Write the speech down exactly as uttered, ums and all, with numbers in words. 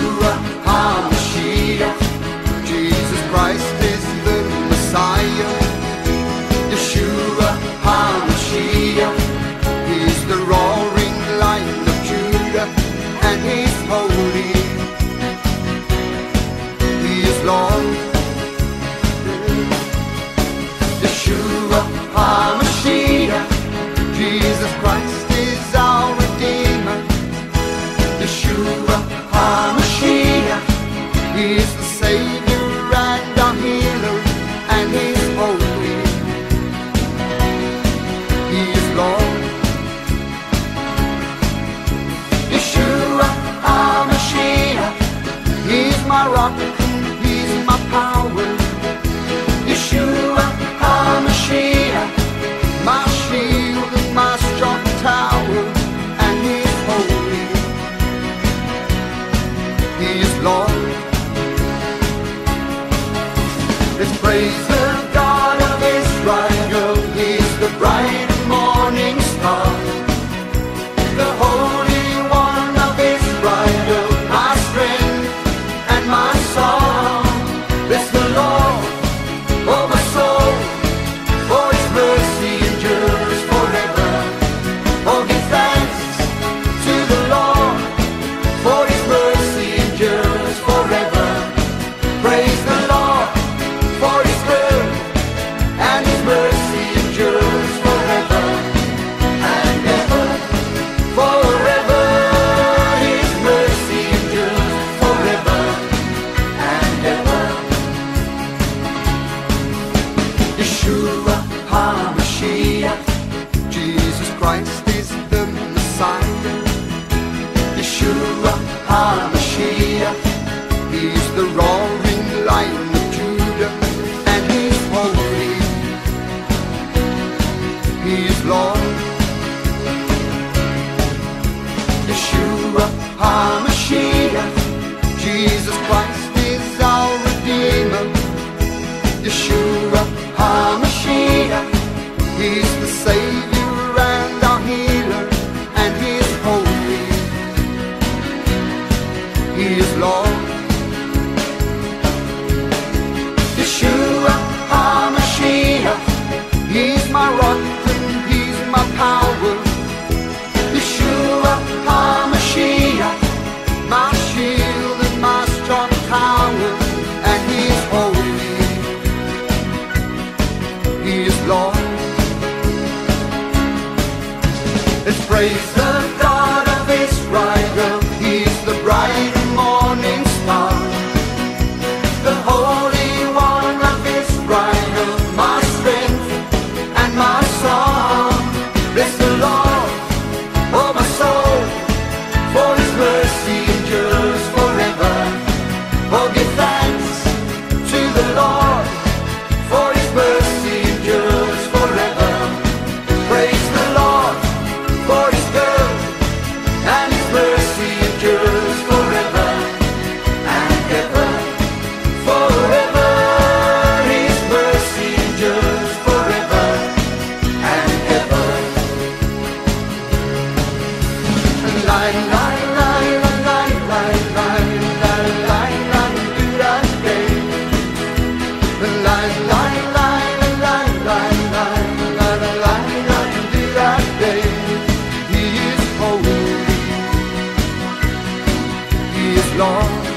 Yeshua HaMashiach. Jesus Christ is the Messiah. Yeshua HaMashiach. He's the roaring lion of Judah, and he's holy. He is Lord. Yeshua HaMashiach. Jesus Christ is our Redeemer. Yeshua HaMashiach. He's the Savior and our healer, and he's holy. He is Lord. Yeshua HaMashiach. He's my rock, he's my power. Yeshua HaMashiach. My shield and my strong tower, and he's holy. He is Lord. Let's praise the God of Israel. He's the bright morning star, the Holy One of Israel, my strength and my song. Bless the Lord, oh my soul, for his mercy endures forever. Oh, give thanks to the Lord, for his mercy endures forever. Praise the Lord, for his good, and his mercy endures forever and ever. Forever, his mercy endures forever and ever. Yeshua HaMashiach. Jesus Christ is the Messiah. Yeshua HaMashiach. He's the roaring lion of Judah, and he's holy. He is Lord. Yeshua HaMashiach. Jesus Christ is our Redeemer. Yeshua HaMashiach. He's the Savior and our healer, and he is holy. He is Lord. Yeshua HaMashiach. He's my rock and he's my power. Yeshua HaMashiach. My shield and my strong tower, and he's holy. He is Lord. Let's praise the God of Israel. He's the bright morning star, the Holy One of Israel, my strength and my song. Bless the Lord, oh my soul, for his mercy endures forever. Oh, give thanks to the Lord, for his mercy endures forever. Praise the Lord, for his good, and his mercy endures forever and ever. Forever, his mercy endures forever and ever. La la la la la la la la la la do that day. La la la la la la la la la la do that day. He is holy. He is Lord.